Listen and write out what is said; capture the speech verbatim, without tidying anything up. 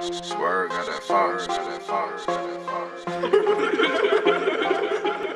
Swerve, got that fire, got that fire, got that fire.